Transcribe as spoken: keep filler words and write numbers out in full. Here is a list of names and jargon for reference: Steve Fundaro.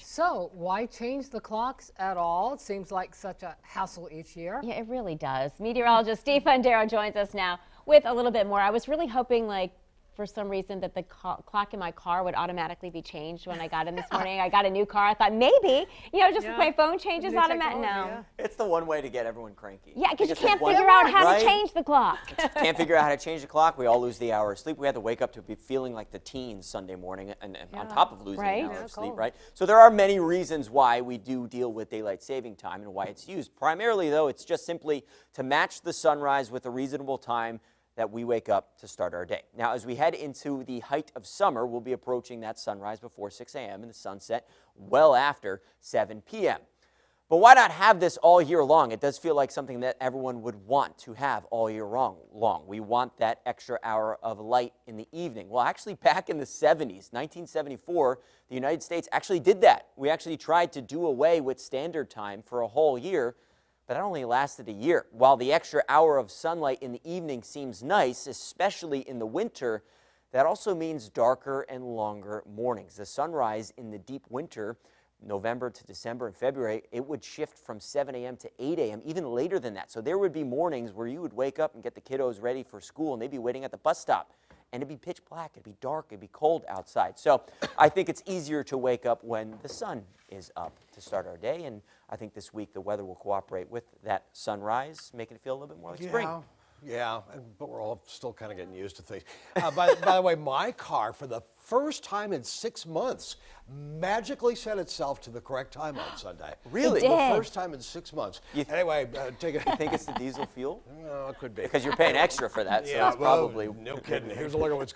So why change the clocks at all? It seems like such a hassle each year. Yeah, it really does. Meteorologist Steve Fundaro joins us now with a little bit more. I was really hoping, like, for some reason that the clock in my car would automatically be changed when I got in this morning. I got a new car. I thought maybe, you know, just yeah. my phone changes automatically. No. Yeah. It's the one way to get everyone cranky. Yeah, because you can't figure out how right? to change the clock. Can't figure out how to change the clock. We all lose the hour of sleep. We had to wake up to be feeling like the teens Sunday morning and, and yeah. on top of losing right? an hour yeah, of sleep, cold. right? So there are many reasons why we do deal with daylight saving time and why it's used. Primarily, though, it's just simply to match the sunrise with a reasonable time that we wake up to start our day. Now, as we head into the height of summer, we'll be approaching that sunrise before six A M and the sunset well after seven P M But why not have this all year long? It does feel like something that everyone would want to have all year long. long. We want that extra hour of light in the evening. Well, actually, back in the seventies, nineteen seventy-four, the United States actually did that. We actually tried to do away with standard time for a whole year, but that only lasted a year. While the extra hour of sunlight in the evening seems nice, especially in the winter, that also means darker and longer mornings. The sunrise in the deep winter, November to December and February, it would shift from seven A M to eight A M, even later than that. So there would be mornings where you would wake up and get the kiddos ready for school, and they'd be waiting at the bus stop. And it'd be pitch black, it'd be dark, it'd be cold outside. So I think it's easier to wake up when the sun is up to start our day. And I think this week the weather will cooperate with that sunrise, making it feel a little bit more like yeah, spring. Yeah, but we're all still kind of getting used to things. Uh, by, by the way, my car, for the first time in six months, magically set itself to the correct time on Sunday. Really? It did. The first time in six months. You anyway, uh, take it. You think it's the diesel fuel? No, it could be. Because you're paying extra for that, so yeah, it's well, probably... No kidding. Here's a look at what's going on.